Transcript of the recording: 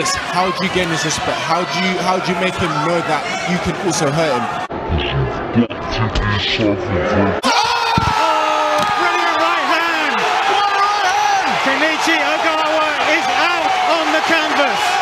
this? How do you gain his respect? How do you make him know that you can also hurt him? You've got to be self-aware. Oh, brilliant right hand! What a right hand! Kenichi Ogawa is out on the canvas.